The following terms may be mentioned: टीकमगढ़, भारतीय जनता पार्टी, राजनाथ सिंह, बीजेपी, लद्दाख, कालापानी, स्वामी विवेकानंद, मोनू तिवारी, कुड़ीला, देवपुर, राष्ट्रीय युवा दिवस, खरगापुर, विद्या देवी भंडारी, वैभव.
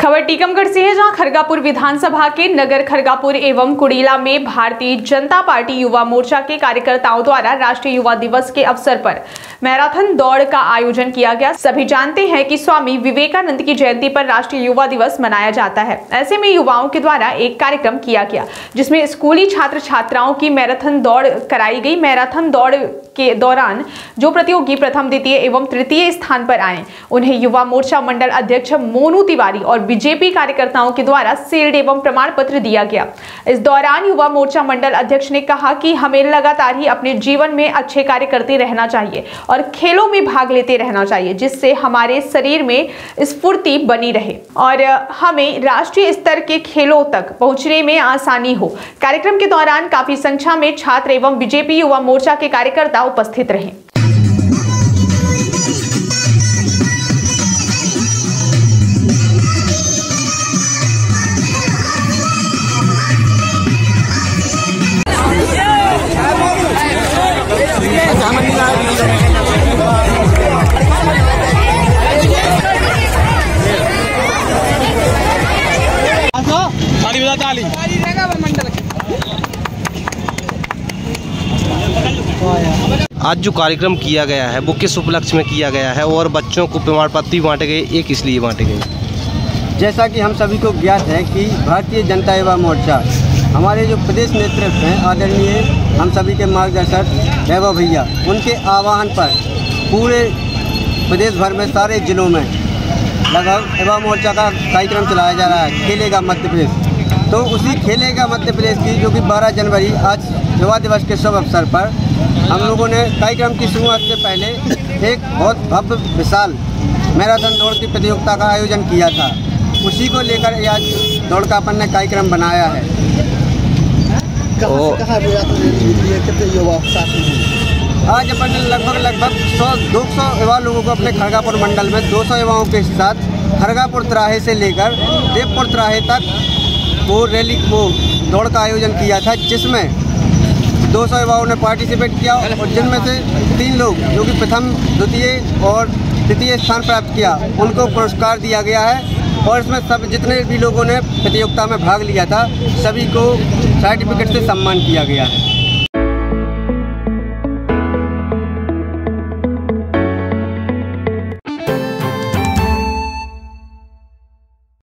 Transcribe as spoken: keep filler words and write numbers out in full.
खबर टीकमगढ़ से है, जहां खरगापुर विधानसभा के नगर खरगापुर एवं कुड़ीला में भारतीय जनता पार्टी युवा मोर्चा के कार्यकर्ताओं द्वारा राष्ट्रीय युवा दिवस के अवसर पर मैराथन दौड़ का आयोजन किया गया। सभी जानते हैं कि स्वामी विवेकानंद की जयंती पर राष्ट्रीय युवा दिवस मनाया जाता है। ऐसे में युवाओं के द्वारा एक कार्यक्रम किया गया, जिसमें स्कूली छात्र छात्राओं की मैराथन दौड़ कराई गई। मैराथन दौड़ के दौरान जो प्रतियोगी प्रथम, द्वितीय एवं तृतीय स्थान पर आए, उन्हें युवा मोर्चा मंडल अध्यक्ष मोनू तिवारी और बीजेपी कार्यकर्ताओं के द्वारा सील्ड एवं प्रमाण पत्र दिया गया। इस दौरान युवा मोर्चा मंडल अध्यक्ष ने कहा कि हमें लगातार ही अपने जीवन में अच्छे कार्य करते रहना चाहिए और खेलों में भाग लेते रहना चाहिए, जिससे हमारे शरीर में स्फूर्ति बनी रहे और हमें राष्ट्रीय स्तर के खेलों तक पहुंचने में आसानी हो। कार्यक्रम के दौरान काफी संख्या में छात्र एवं बीजेपी युवा मोर्चा के कार्यकर्ता उपस्थित रहे। आज जो कार्यक्रम किया गया है वो किस उपलक्ष्य में किया गया है और बच्चों को प्रमाण पत्र भी बांटे गए, एक इसलिए बांटे गए। जैसा कि हम सभी को ज्ञात है कि भारतीय जनता युवा मोर्चा हमारे जो प्रदेश नेतृत्व हैं आदरणीय हम सभी के मार्गदर्शक वैभव भैया, उनके आह्वान पर पूरे प्रदेश भर में सारे जिलों में लगभग युवा मोर्चा का कार्यक्रम चलाया जा रहा है, खेलेगा मध्य प्रदेश। तो उसी खेलेगा मध्य प्रदेश की जो कि बारह जनवरी आज युवा दिवस के शुभ अवसर पर हम लोगों ने कार्यक्रम की शुरुआत से पहले एक बहुत भव्य विशाल मैराथन दौड़ की प्रतियोगिता का आयोजन किया था। उसी को लेकर आज दौड़ का अपन ने कार्यक्रम बनाया है। कहां से कहां कितने युवा साथ में आज अपन ने लगभग लगभग सौ दो सौ युवा लोगों को अपने खरगापुर मंडल में दो सौ युवाओं के साथ खरगापुर तिराहे से लेकर देवपुर तिराहे तक वो रैली वो दौड़ का आयोजन किया था, जिसमें दो सौ युवाओं ने पार्टिसिपेट किया और जिनमें से तीन लोग जो कि प्रथम, द्वितीय और तृतीय स्थान प्राप्त किया, उनको पुरस्कार दिया गया है। और इसमें सब जितने भी लोगों ने प्रतियोगिता में भाग लिया था सभी को सर्टिफिकेट से सम्मान किया गया है।